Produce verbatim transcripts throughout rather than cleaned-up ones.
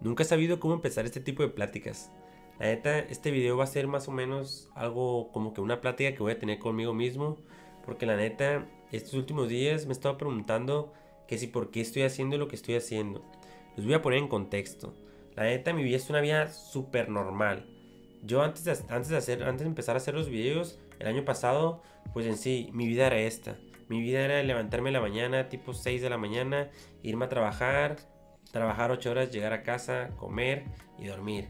Nunca he sabido cómo empezar este tipo de pláticas. La neta, este video va a ser más o menos algo como que una plática que voy a tener conmigo mismo, porque la neta, estos últimos días me estaba preguntando que si por qué estoy haciendo lo que estoy haciendo. Los voy a poner en contexto. La neta, mi vida es una vida súper normal. Yo antes de, antes, de hacer, antes de empezar a hacer los videos, el año pasado, pues en sí, mi vida era esta. Mi vida era levantarme en la mañana, tipo seis de la mañana, irme a trabajar, trabajar ocho horas, llegar a casa, comer y dormir.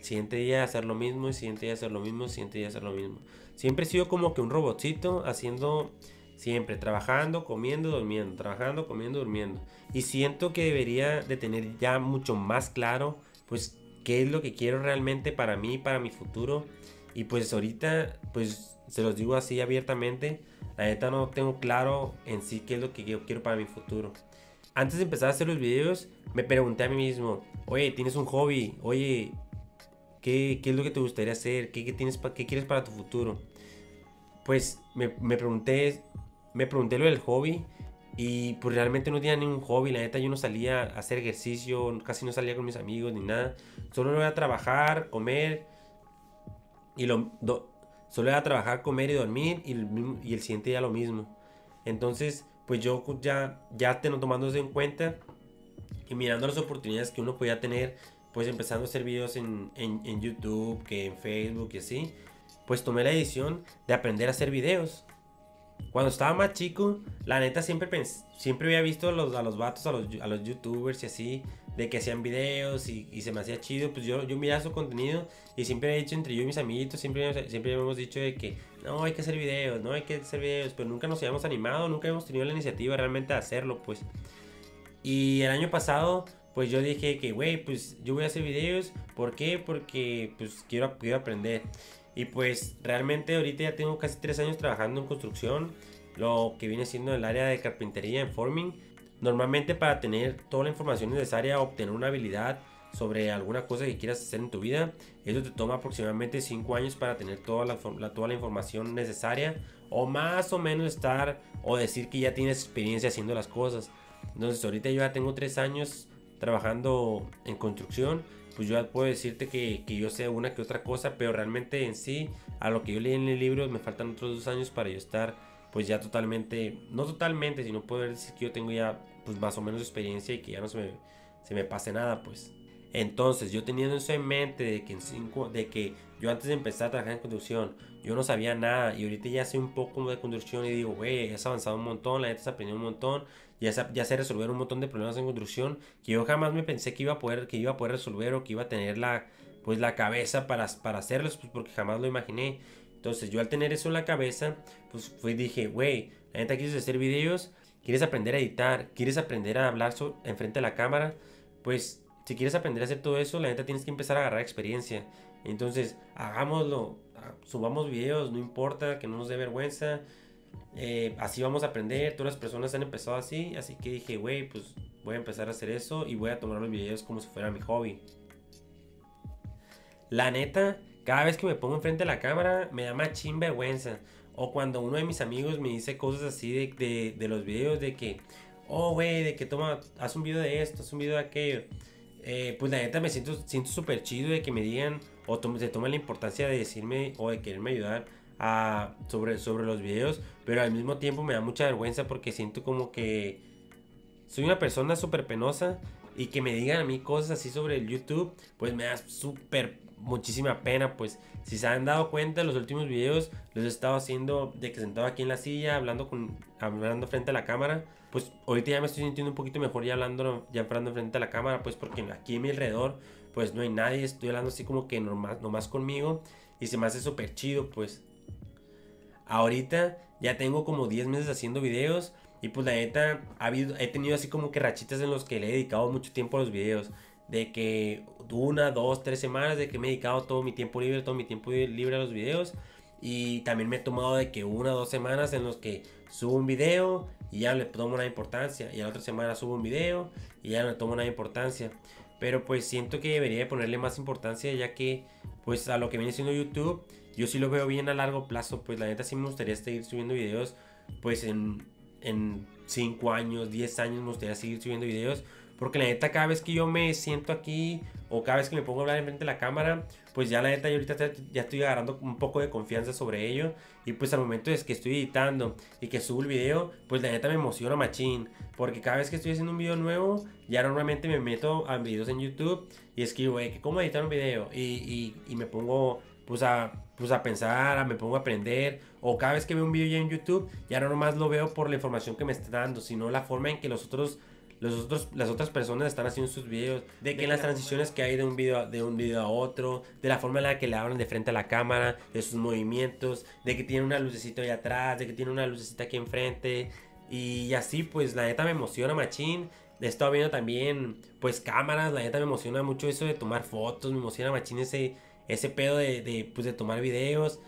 Siguiente día hacer lo mismo, y siguiente día hacer lo mismo, siguiente día hacer lo mismo. Siempre he sido como que un robotcito haciendo siempre, trabajando, comiendo, durmiendo, trabajando, comiendo, durmiendo. Y siento que debería de tener ya mucho más claro, pues, qué es lo que quiero realmente para mí, para mi futuro. Y pues ahorita, pues, se los digo así abiertamente, la neta no tengo claro en sí qué es lo que yo quiero para mi futuro. Antes de empezar a hacer los videos, me pregunté a mí mismo, oye, ¿tienes un hobby? Oye, ¿Qué, ¿Qué es lo que te gustaría hacer? ¿Qué, qué, tienes pa, qué quieres para tu futuro? Pues me, me pregunté me pregunté lo del hobby y pues realmente no tenía ningún hobby. La neta, yo no salía a hacer ejercicio, casi no salía con mis amigos ni nada. Solo iba a trabajar, comer y lo, do, solo iba a trabajar, comer y dormir y, y el siguiente día lo mismo. Entonces, pues yo ya, ya te, no tomándose en cuenta y mirando las oportunidades que uno podía tener, pues empezando a hacer videos en, en, en YouTube, que en Facebook y así, pues tomé la decisión de aprender a hacer videos. Cuando estaba más chico, la neta siempre pensé, siempre había visto a los, a los vatos, a los, a los youtubers y así, de que hacían videos y, y se me hacía chido. Pues yo, yo miraba su contenido y siempre he dicho entre yo y mis amiguitos, siempre, siempre hemos dicho de que no, hay que hacer videos, no hay que hacer videos, pero nunca nos habíamos animado, nunca hemos tenido la iniciativa realmente de hacerlo, pues. Y el año pasado, pues yo dije que, güey, pues yo voy a hacer videos. ¿Por qué? Porque pues quiero, quiero aprender. Y pues realmente ahorita ya tengo casi tres años trabajando en construcción, lo que viene siendo el área de carpintería, en forming. Normalmente, para tener toda la información necesaria, obtener una habilidad sobre alguna cosa que quieras hacer en tu vida, eso te toma aproximadamente cinco años para tener toda la, la, toda la información necesaria, o más o menos estar o decir que ya tienes experiencia haciendo las cosas. Entonces ahorita yo ya tengo tres años trabajando en construcción, pues yo puedo decirte que, que yo sé una que otra cosa, pero realmente en sí, a lo que yo leí en el libro, me faltan otros dos años para yo estar, pues ya totalmente, no totalmente, sino poder decir que yo tengo ya, pues más o menos experiencia y que ya no se me, se me pase nada, pues. Entonces, yo teniendo eso en mente de que, en cinco, de que yo antes de empezar a trabajar en construcción, yo no sabía nada, y ahorita ya sé un poco de construcción y digo, güey, ya has avanzado un montón, la neta se aprendió un montón, ya se, ya se resolvieron un montón de problemas en construcción que yo jamás me pensé que iba a poder, que iba a poder resolver, o que iba a tener la, pues, la cabeza para, para hacerlos, pues, porque jamás lo imaginé. Entonces, yo al tener eso en la cabeza, pues, pues dije, güey, la neta quieres hacer videos, quieres aprender a editar, quieres aprender a hablar so, enfrente de la cámara, pues... Si quieres aprender a hacer todo eso, la neta tienes que empezar a agarrar experiencia. Entonces, hagámoslo, subamos videos, no importa, que no nos dé vergüenza. Eh, así vamos a aprender, todas las personas han empezado así, así que dije, güey, pues voy a empezar a hacer eso y voy a tomar los videos como si fuera mi hobby. La neta, cada vez que me pongo enfrente de la cámara, me da más chin vergüenza. O cuando uno de mis amigos me dice cosas así de, de, de los videos, de que, oh, güey, de que toma, haz un video de esto, haz un video de aquello. Eh, pues la neta me siento siento súper chido de que me digan o to se tomen la importancia de decirme o de quererme ayudar a, sobre, sobre los videos, pero al mismo tiempo me da mucha vergüenza porque siento como que soy una persona súper penosa y que me digan a mí cosas así sobre el YouTube, pues me da súper muchísima pena. Pues si se han dado cuenta, los últimos videos los he estado haciendo de que sentado aquí en la silla, hablando, con, hablando frente a la cámara. Pues ahorita ya me estoy sintiendo un poquito mejor ya hablando, ya hablando frente a la cámara, pues porque aquí a mi alrededor pues no hay nadie, estoy hablando así como que nomás, nomás conmigo y se me hace súper chido, pues. Ahorita ya tengo como diez meses haciendo videos y pues la neta ha habido, he tenido así como que rachitas en los que le he dedicado mucho tiempo a los videos. De que una, dos, tres semanas de que me he dedicado todo mi tiempo libre, todo mi tiempo libre a los videos. Y también me he tomado de que una o dos semanas en los que subo un video y ya le tomo una importancia. Y a la otra semana subo un video y ya le tomo una importancia. Pero pues siento que debería ponerle más importancia, ya que pues a lo que viene siendo YouTube, yo sí lo veo bien a largo plazo. Pues la neta sí me gustaría seguir subiendo videos, pues en cinco años, diez años me gustaría seguir subiendo videos. Porque la neta, cada vez que yo me siento aquí o cada vez que me pongo a hablar enfrente de la cámara, pues ya la neta, yo ahorita ya estoy agarrando un poco de confianza sobre ello. Y pues al momento es que estoy editando y que subo el video, pues la neta me emociona machín. Porque cada vez que estoy haciendo un video nuevo, ya normalmente me meto a videos en YouTube y escribo, güey, ¿cómo editar un video? Y, y, y me pongo pues a, pues a pensar, a, me pongo a aprender. O cada vez que veo un video ya en YouTube, ya no nomás lo veo por la información que me está dando, sino la forma en que los otros... Los otros, las otras personas están haciendo sus videos, de que en las transiciones que hay de un video a, de un video a otro, de la forma en la que le hablan de frente a la cámara, de sus movimientos, de que tiene una lucecita ahí atrás, de que tiene una lucecita aquí enfrente, y así pues la neta me emociona machín. He estado viendo también pues cámaras, la neta me emociona mucho eso de tomar fotos, me emociona machín ese, ese pedo de, de, pues, de tomar videos,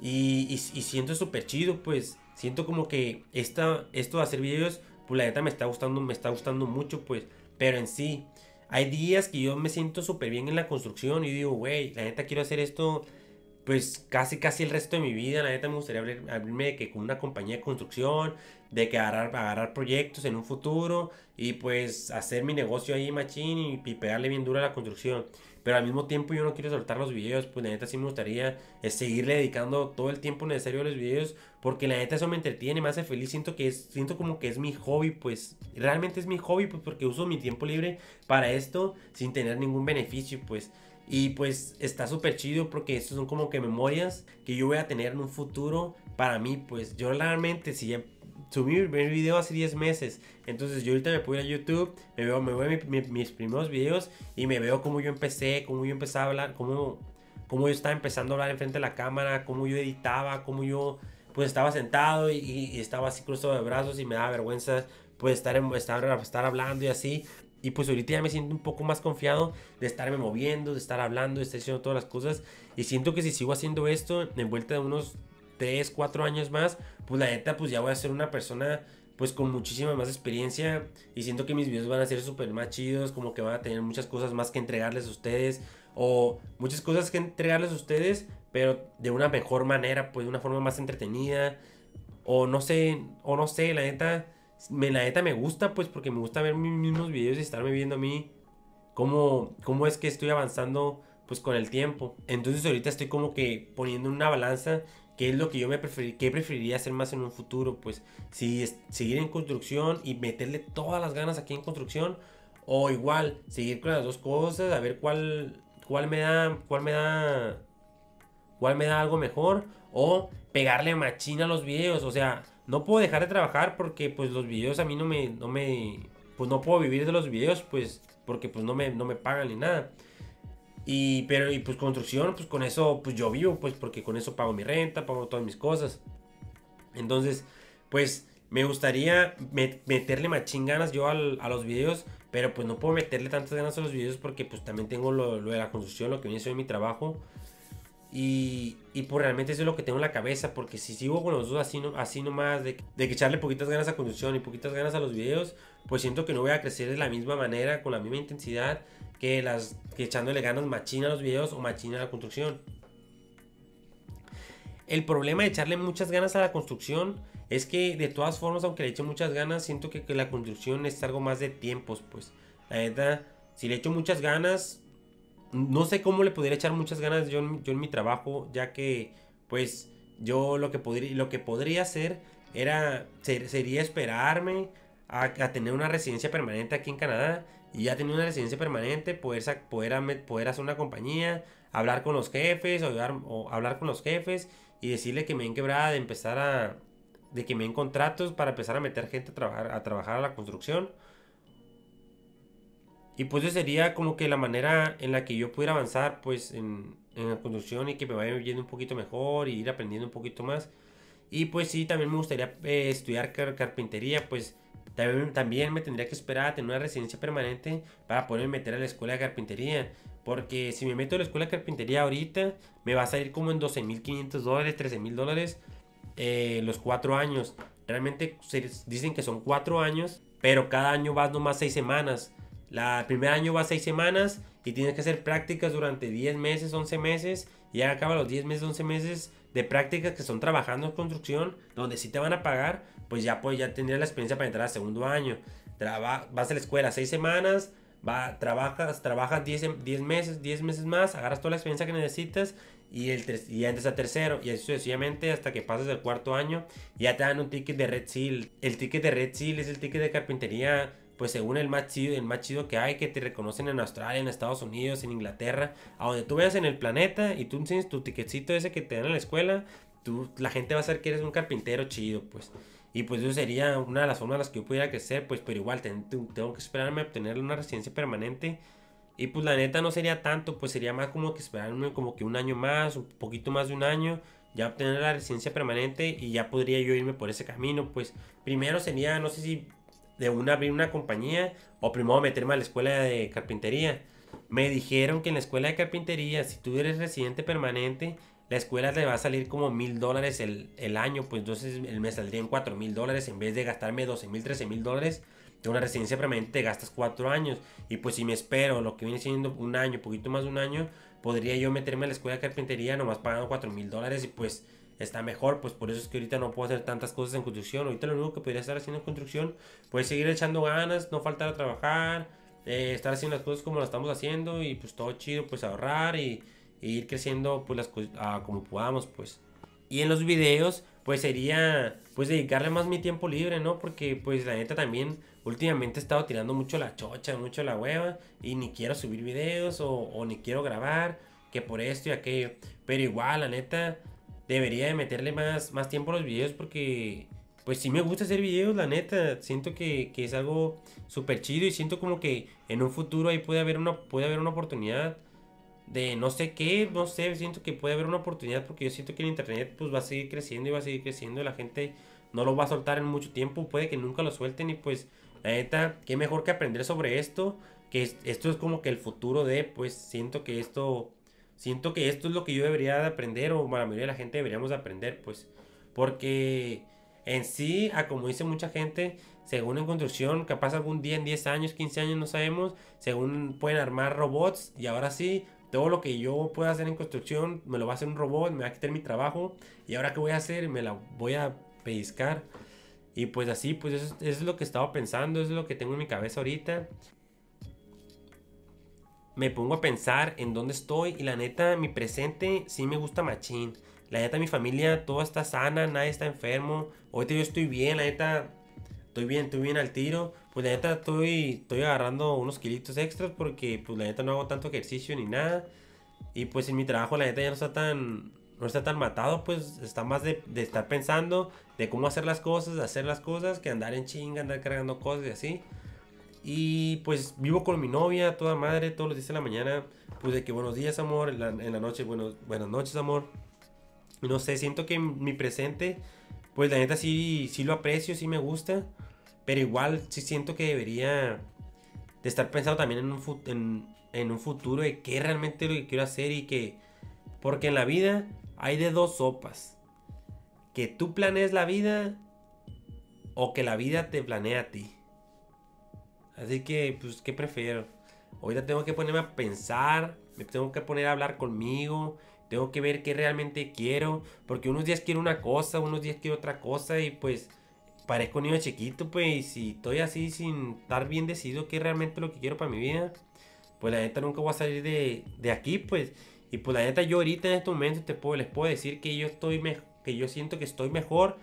y, y, y siento súper chido, pues siento como que esta, esto de hacer videos, pues la neta me está gustando, me está gustando mucho, pues. Pero en sí, hay días que yo me siento súper bien en la construcción y digo, güey, la neta quiero hacer esto, pues casi casi el resto de mi vida. La neta me gustaría abrir, abrirme de que con una compañía de construcción, de que agarrar, agarrar proyectos en un futuro y pues hacer mi negocio ahí machín y, y pegarle bien duro a la construcción. Pero al mismo tiempo yo no quiero soltar los videos, pues la neta sí me gustaría eh, seguirle dedicando todo el tiempo necesario a los videos, porque la neta eso me entretiene, me hace feliz, siento que es, siento como que es mi hobby, pues realmente es mi hobby, pues porque uso mi tiempo libre para esto sin tener ningún beneficio, pues. Y pues está súper chido porque estos son como que memorias que yo voy a tener en un futuro para mí, pues yo realmente si ya subí mi primer video hace diez meses, entonces yo ahorita me puedo ir a YouTube, me veo, me veo mi, mi, mis primeros videos y me veo cómo yo empecé, cómo yo empezaba a hablar, cómo, cómo yo estaba empezando a hablar enfrente de la cámara, cómo yo editaba, cómo yo pues estaba sentado y, y estaba así cruzado de brazos y me daba vergüenza pues estar, en, estar, estar hablando y así. Y pues ahorita ya me siento un poco más confiado de estarme moviendo, de estar hablando, de estar haciendo todas las cosas. Y siento que si sigo haciendo esto, en vuelta de unos tres, cuatro años más, pues la neta pues ya voy a ser una persona pues con muchísima más experiencia. Y siento que mis videos van a ser súper más chidos, como que van a tener muchas cosas más que entregarles a ustedes. O muchas cosas que entregarles a ustedes, pero de una mejor manera, pues de una forma más entretenida. O no sé, o no sé, la neta... Me, la neta me gusta, pues, porque me gusta ver mis mismos videos y estarme viendo a mí cómo, cómo es que estoy avanzando, pues, con el tiempo. Entonces ahorita estoy como que poniendo una balanza qué es lo que yo me preferir, qué preferiría hacer más en un futuro, pues, si es, seguir en construcción y meterle todas las ganas aquí en construcción, o igual seguir con las dos cosas, a ver cuál, cuál me da, cuál me da, cuál me da algo mejor, o pegarle machina a los videos. O sea, no puedo dejar de trabajar porque pues los videos a mí no me, no me, pues no puedo vivir de los videos, pues, porque pues no me, no me pagan ni nada. Y, pero, y pues construcción, pues con eso, pues yo vivo, pues porque con eso pago mi renta, pago todas mis cosas. Entonces, pues me gustaría met, meterle machín ganas yo al, a los videos, pero pues no puedo meterle tantas ganas a los videos porque pues también tengo lo, lo de la construcción, lo que viene siendo mi trabajo. Y, y pues realmente eso es lo que tengo en la cabeza, porque si sigo con los dos así, no, así nomás de, de que echarle poquitas ganas a construcción y poquitas ganas a los videos, pues siento que no voy a crecer de la misma manera, con la misma intensidad que, las, que echándole ganas machina a los videos o machina a la construcción. El problema de echarle muchas ganas a la construcción es que de todas formas, aunque le eche muchas ganas, siento que, que la construcción es algo más de tiempos, pues la neta, si le echo muchas ganas, no sé cómo le pudiera echar muchas ganas yo, yo en mi trabajo, ya que pues yo lo que, podría, lo que podría hacer era, ser, sería esperarme a, a tener una residencia permanente aquí en Canadá, y ya tener una residencia permanente, poder, poder, poder hacer una compañía, hablar con los jefes, o, ayudar, o hablar con los jefes y decirle que me den quebrada de empezar a, de que me den contratos para empezar a meter gente a trabajar a, trabajar a la construcción. Y pues eso sería como que la manera en la que yo pudiera avanzar pues en, en la construcción y que me vaya yendo un poquito mejor y ir aprendiendo un poquito más. Y pues sí, también me gustaría eh, estudiar car carpintería, pues también, también me tendría que esperar a tener una residencia permanente para poderme meter a la escuela de carpintería. Porque si me meto a la escuela de carpintería ahorita, me va a salir como en doce mil quinientos dólares, trece mil dólares eh, los cuatro años. Realmente se dicen que son cuatro años, pero cada año vas nomás seis semanas. La, el primer año va seis semanas y tienes que hacer prácticas durante diez meses, once meses, y ya acaba los diez meses, once meses de prácticas que son trabajando en construcción, donde sí te van a pagar, pues ya, pues, ya tendrías la experiencia para entrar al segundo año. Traba, vas a la escuela seis semanas, va, trabajas, trabajas diez meses, diez meses más, agarras toda la experiencia que necesitas y, el y antes a tercero, y así sucesivamente hasta que pases el cuarto año. Ya te dan un ticket de Red Seal. El ticket de Red Seal es el ticket de carpintería, pues según el más chido, el más chido que hay, que te reconocen en Australia, en Estados Unidos, en Inglaterra, a donde tú veas en el planeta, y tú tienes tu ticketcito ese que te dan en la escuela, tú, la gente va a saber que eres un carpintero chido, pues. Y pues eso sería una de las formas en las que yo pudiera crecer, pues, pero igual ten, tengo que esperarme a obtener una residencia permanente. Y pues la neta no sería tanto, pues sería más como que esperarme como que un año más, un poquito más de un año, ya obtener la residencia permanente y ya podría yo irme por ese camino, pues. Primero sería, no sé si de una abrir una compañía o primero meterme a la escuela de carpintería. Me dijeron que en la escuela de carpintería, si tú eres residente permanente, la escuela te va a salir como mil dólares el año, pues entonces me saldría en cuatro mil dólares en vez de gastarme doce mil, trece mil dólares. De una residencia permanente gastas cuatro años, y pues si me espero lo que viene siendo un año, poquito más de un año, podría yo meterme a la escuela de carpintería nomás pagando cuatro mil dólares, y pues está mejor. Pues por eso es que ahorita no puedo hacer tantas cosas en construcción. Ahorita lo único que podría estar haciendo en construcción, pues seguir echando ganas, no faltar a trabajar, eh, estar haciendo las cosas como las estamos haciendo, y pues todo chido, pues ahorrar y... e ir creciendo pues las cosas ah, como podamos, pues. Y en los videos pues sería pues dedicarle más mi tiempo libre, ¿no? Porque pues la neta también últimamente he estado tirando mucho la chocha, mucho la hueva, y ni quiero subir videos o, o ni quiero grabar, que por esto y aquello. Pero igual la neta debería de meterle más, más tiempo a los videos, porque pues sí me gusta hacer videos, la neta. Siento que, que es algo súper chido, y siento como que en un futuro ahí puede haber una, puede haber una oportunidad de no sé qué, no sé, siento que puede haber una oportunidad, porque yo siento que el internet pues va a seguir creciendo y va a seguir creciendo, la gente no lo va a soltar en mucho tiempo, puede que nunca lo suelten, y pues la neta, qué mejor que aprender sobre esto, que esto es como que el futuro de, pues siento que esto, siento que esto es lo que yo debería de aprender, o la mayoría de la gente deberíamos de aprender, pues, porque en sí, a como dice mucha gente, según en construcción, capaz algún día en diez años, quince años, no sabemos, según pueden armar robots, y ahora sí, todo lo que yo pueda hacer en construcción me lo va a hacer un robot, me va a quitar mi trabajo. ¿Y ahora qué voy a hacer? Me la voy a pellizcar. Y pues así, pues eso, eso es lo que estaba pensando, eso es lo que tengo en mi cabeza ahorita. Me pongo a pensar en dónde estoy, y la neta, mi presente sí me gusta machín. La neta, mi familia, todo está sana, nadie está enfermo. Ahorita yo estoy bien, la neta, estoy bien, estoy bien al tiro. Pues la neta estoy, estoy agarrando unos kilitos extras, porque pues la neta no hago tanto ejercicio ni nada. Y pues en mi trabajo la neta ya no está tan, no está tan matado, pues está más de, de estar pensando de cómo hacer las cosas, de hacer las cosas, que andar en chinga, andar cargando cosas y así. Y pues vivo con mi novia, toda madre, todos los días en la mañana, pues de que buenos días amor, en la, en la noche buenos, buenas noches amor. No sé, siento que mi presente, pues la neta sí, sí lo aprecio, sí me gusta. Pero igual sí siento que debería de estar pensando también en un, en, en un futuro de qué realmente es lo que quiero hacer, y que... porque en la vida hay de dos sopas. Que tú planees la vida o que la vida te planea a ti. Así que, pues, ¿qué prefiero? Ahorita tengo que ponerme a pensar, me tengo que poner a hablar conmigo, tengo que ver qué realmente quiero. Porque unos días quiero una cosa, unos días quiero otra cosa, y pues... parezco un niño chiquito, pues, y si estoy así sin estar bien decidido que realmente lo que quiero para mi vida, pues la neta nunca voy a salir de, de aquí, pues. Y pues la neta yo ahorita en este momento te puedo, les puedo decir que yo estoy me, que yo siento que estoy mejor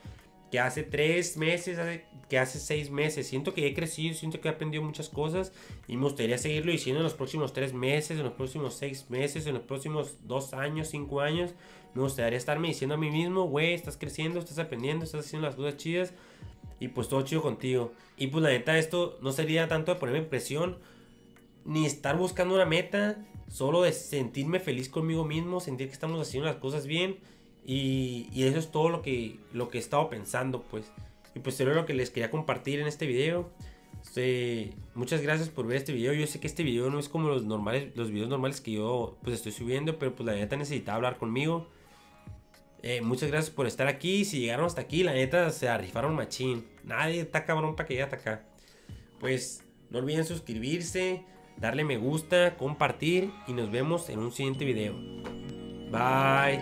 que hace tres meses, hace, que hace seis meses. Siento que he crecido, siento que he aprendido muchas cosas, y me gustaría seguirlo diciendo en los próximos tres meses, en los próximos seis meses, en los próximos dos años, cinco años. Me gustaría estarme diciendo a mí mismo, güey, estás creciendo, estás aprendiendo, estás haciendo las cosas chidas. Y pues todo chido contigo. Y pues la neta esto no sería tanto de ponerme presión, ni estar buscando una meta, solo de sentirme feliz conmigo mismo, sentir que estamos haciendo las cosas bien. Y, y eso es todo lo que, lo que he estado pensando, pues. Y pues eso es lo que les quería compartir en este video. Sí, muchas gracias por ver este video. Yo sé que este video no es como los normales, los videos normales que yo pues estoy subiendo, pero pues la neta necesitaba hablar conmigo. Eh, muchas gracias por estar aquí. Si llegaron hasta aquí, la neta se rifaron machín. Nadie está cabrón para que llegue hasta acá. Pues no olviden suscribirse, darle me gusta, compartir, y nos vemos en un siguiente video. Bye.